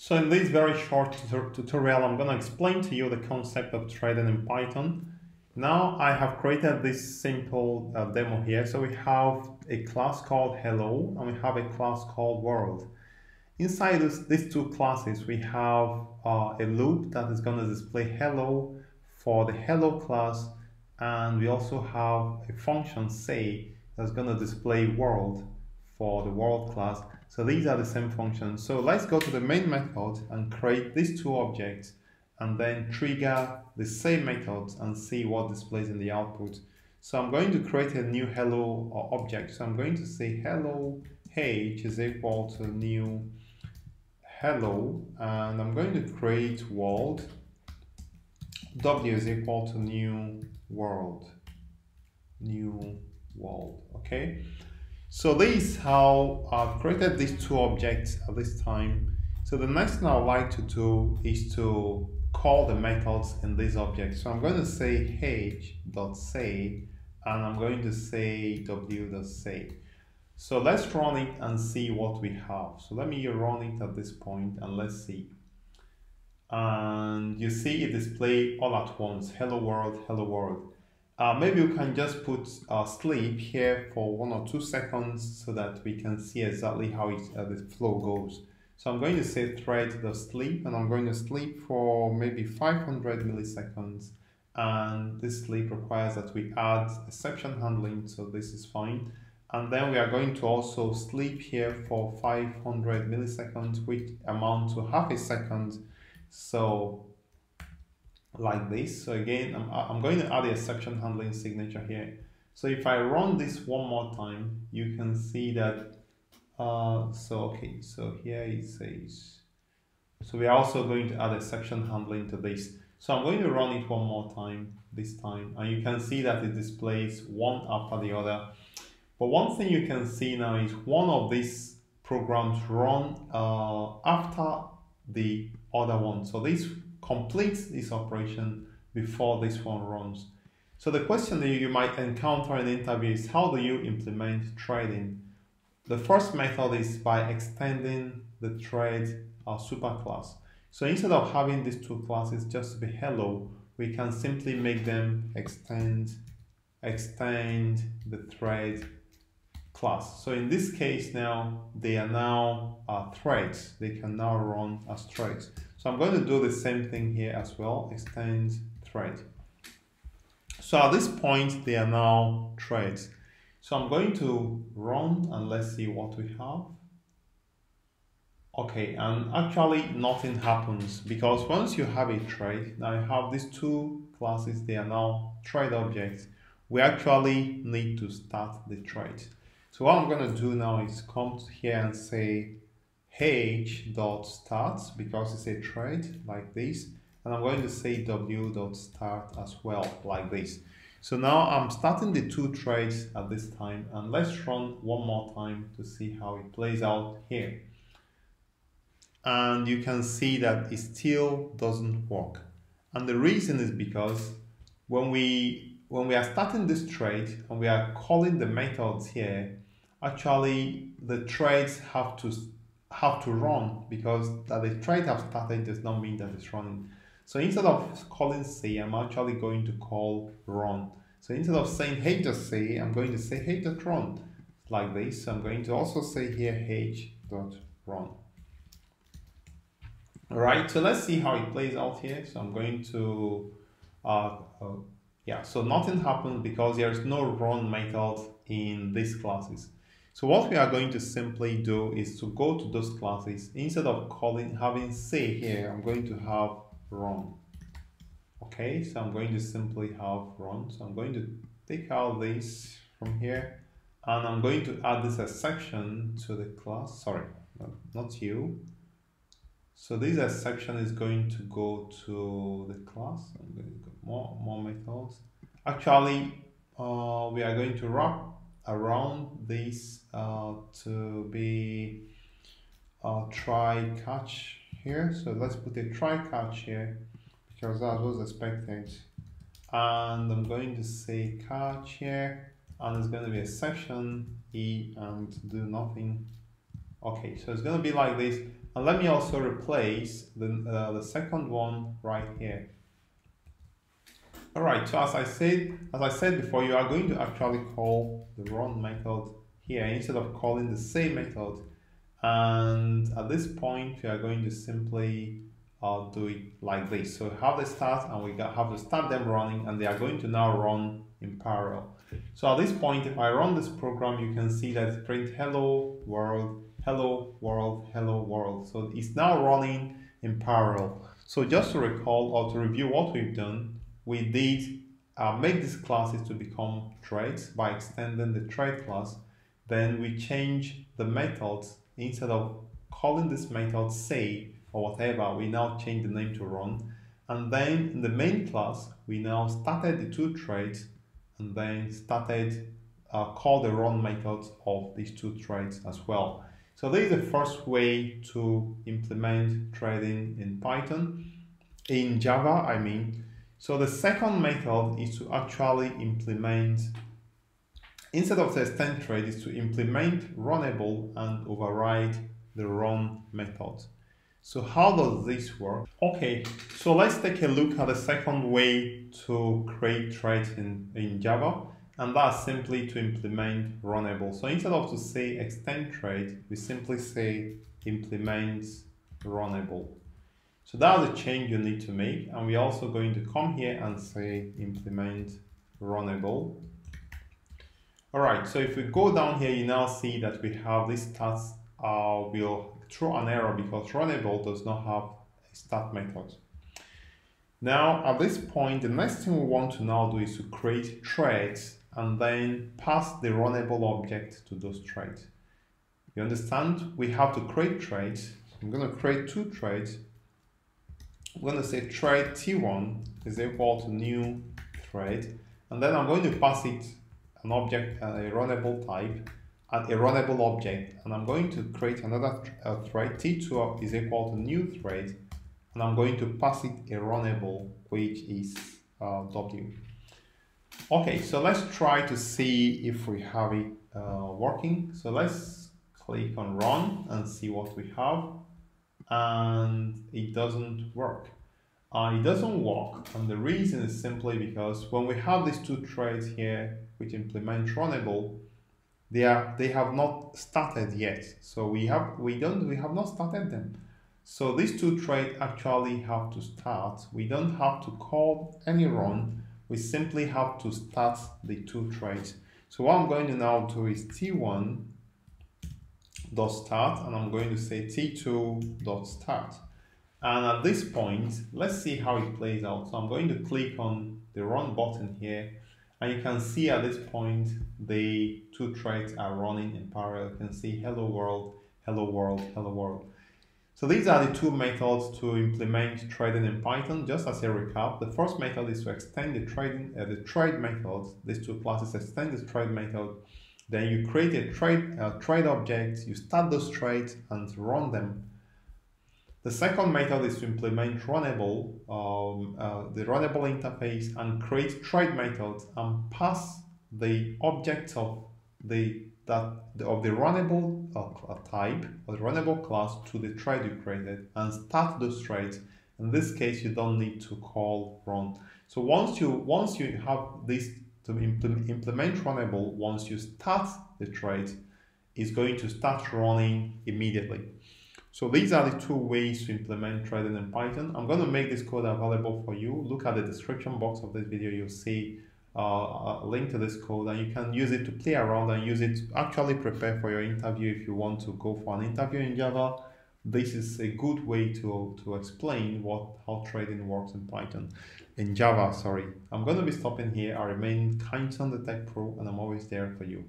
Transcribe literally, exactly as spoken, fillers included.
So in this very short tutorial, I'm going to explain to you the concept of thread in Python. Now I have created this simple uh, demo here. So we have a class called Hello and we have a class called World. Inside this, these two classes, we have uh, a loop that is going to display Hello for the Hello class, and we also have a function say that's going to display World for the World class. So these are the same functions. So let's go to the main method and create these two objects and then trigger the same methods and see what displays in the output. So I'm going to create a new hello object. So I'm going to say hello h is equal to new hello, and I'm going to create world w is equal to new world, new world, okay? So this is how I've created these two objects at this time. So the next thing I'd like to do is to call the methods in this object. So I'm going to say h.say and I'm going to say w.say. So let's run it and see what we have. So let me run it at this point and let's see. And you see it display all at once, hello world, hello world. Uh, maybe you can just put uh, sleep here for one or two seconds so that we can see exactly how it, uh, the flow goes. So I'm going to say thread the sleep and I'm going to sleep for maybe five hundred milliseconds, and this sleep requires that we add exception handling, so this is fine. And then we are going to also sleep here for five hundred milliseconds, which amount to half a second. So like this. So again, I'm, I'm going to add the exception handling signature here. So if I run this one more time, you can see that, uh, so okay, so here it says, so we are also going to add exception handling to this. So I'm going to run it one more time this time, and you can see that it displays one after the other. But one thing you can see now is one of these programs run uh, after the other one. So this completes this operation before this one runs. So the question that you might encounter in the interview is, how do you implement threading? The first method is by extending the thread uh, superclass. So instead of having these two classes just to be hello, we can simply make them extend, extend the thread class. So in this case now, they are now uh, threads. They can now run as threads. So I'm going to do the same thing here as well, extend thread. So at this point, they are now threads. So I'm going to run and let's see what we have. Okay, and actually nothing happens, because once you have a thread, now you have these two classes, they are now thread objects. We actually need to start the thread. So what I'm going to do now is come here and say h.start, because it's a thread like this, and I'm going to say w.start as well like this. So now I'm starting the two threads at this time, and let's run one more time to see how it plays out here. And you can see that it still doesn't work, and the reason is because when we when we are starting this thread and we are calling the methods here, actually the threads have to have to run, because that the thread have started does not mean that it's running. So instead of calling say, I'm actually going to call run. So instead of saying hey just say, I'm going to say hey dot run like this. So I'm going to also say here h dot run. All right, so let's see how it plays out here. So I'm going to uh, uh yeah, so nothing happens because there is no run method in these classes. So what we are going to simply do is to go to those classes. Instead of calling, having say here, I'm going to have run. Okay, so I'm going to simply have run. So I'm going to take out this from here, and I'm going to add this exception to the class. Sorry, no, not you. So this exception is going to go to the class. I'm going to go more, more methods. Actually, uh, we are going to wrap around this uh, to be a try catch here. So let's put a try catch here because that was expected, and I'm going to say catch here, and it's going to be a section E and do nothing. Okay, so it's going to be like this, And let me also replace the, uh, the second one right here. All right, so as I said, as I said before, you are going to actually call the run method here instead of calling the save method. And at this point, we are going to simply uh, do it like this. So we have the start and we have to start them running, and they are going to now run in parallel. So at this point, if I run this program, you can see that it prints hello world, hello world, hello world. So it's now running in parallel. So just to recall or to review what we've done, we did uh, make these classes to become threads by extending the thread class. Then we change the methods. Instead of calling this method save or whatever, we now change the name to run. And then in the main class, we now started the two threads and then started uh, call the run methods of these two threads as well. So this is the first way to implement threading in Python, in Java, I mean. So the second method is to actually implement, instead of the extend thread, is to implement runnable and override the run method. So how does this work? Okay, so let's take a look at the second way to create threads in, in Java, and that's simply to implement runnable. So instead of to say extend thread, we simply say implement runnable. So that's a change you need to make, and we're also going to come here and say implement runnable. All right, so if we go down here, you now see that we have this start uh, will throw an error because runnable does not have a start method. Now, at this point, the next thing we want to now do is to create threads and then pass the runnable object to those threads. You understand? We have to create threads. I'm going to create two threads. I'm going to say thread T one is equal to new thread, and then I'm going to pass it an object, a runnable type, and a runnable object, and I'm going to create another thread T two is equal to new thread, and I'm going to pass it a runnable, which is uh, W. Okay, so let's try to see if we have it uh, working. So let's click on run and see what we have, and it doesn't work. Uh, it doesn't work, and the reason is simply because when we have these two threads here which implement runnable, they are they have not started yet. So we have we don't we have not started them. So these two threads actually have to start. We don't have to call any run. We simply have to start the two threads. So what I'm going to now do is T one dot start, and I'm going to say T two dot start. And at this point, let's see how it plays out. So I'm going to click on the run button here, and you can see at this point the two threads are running in parallel. You can see hello world, hello world, hello world. So these are the two methods to implement threading in Python. Just as a recap, the first method is to extend the thread, uh, the thread method. These two classes extend the thread method. Then you create a thread, uh, thread object, you start those threads and run them. The second method is to implement runnable, um, uh, the runnable interface, and create thread methods and pass the object of the that of the runnable uh, type or the runnable class to the thread you created and start those threads. In this case, you don't need to call run. So once you once you have this to implement, implement runnable, once you start the thread, it's going to start running immediately. So these are the two ways to implement threading in Python. I'm going to make this code available for you. Look at the description box of this video. You'll see uh, a link to this code, and you can use it to play around and use it to actually prepare for your interview. If you want to go for an interview in Java, this is a good way to, to explain what how threading works in Python, in Java, sorry. I'm going to be stopping here. I remain Kainz on the Tech Pro, and I'm always there for you.